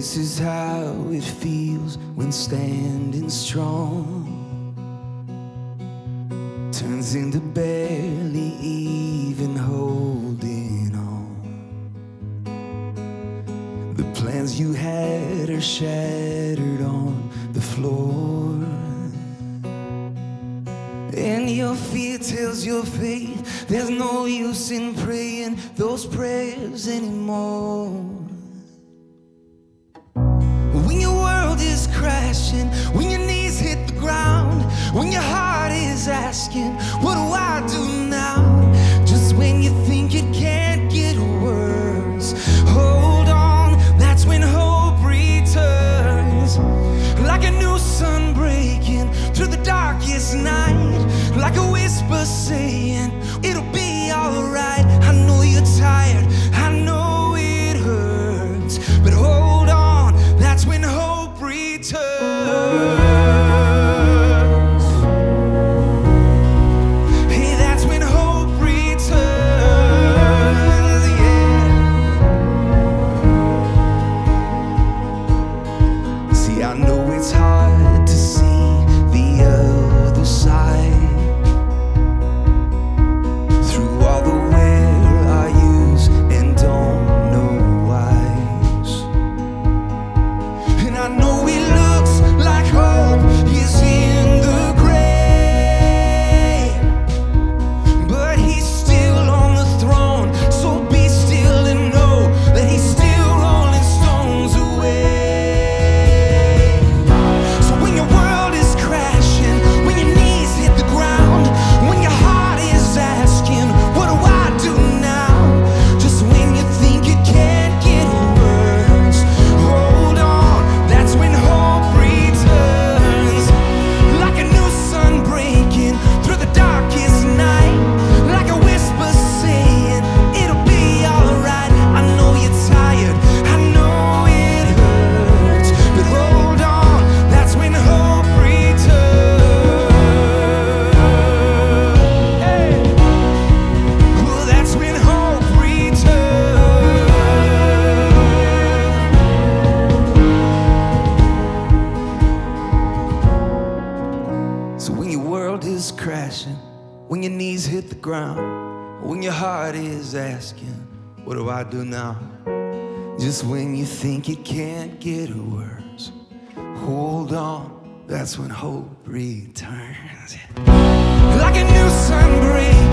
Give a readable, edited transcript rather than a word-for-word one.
This is how it feels when standing strong turns into barely even holding on. The plans you had are shattered on the floor, and your fear tells your faith there's no use in praying those prayers anymore. Crashing, when your knees hit the ground, when your heart is asking, what do I do now? Just when you think it can't get worse, hold on, that's when hope returns. Like a new sun breaking through the darkest night, like a whisper saying, it'll be alright. I know you're tired, I know it hurts, but hold on, that's when hope returns. Hey, that's when hope returns, yeah. See, I know it's hard to see the other side through all the where I use and don't know why's, and I know it looks like hope is in the grave, but he's still on the throne, so be still and know that he's still rolling stones away. So when your world is crashing, when your knees hit the ground, when your heart is asking, what do I do now? Just when you think it can't get worse, hold on, that's when hope returns. Like a new sun breaking through the darkest night, like a whisper saying, it'll be alright. I know you're tired, I know it hurts, but hold on, that's when hope returns. Hey. Well, that's when hope returns. So when your world is crashing, when your knees hit the ground, when your heart is asking, what do I do now? Just when you think it can't get worse, hold on, that's when hope returns. Like a new sun breaks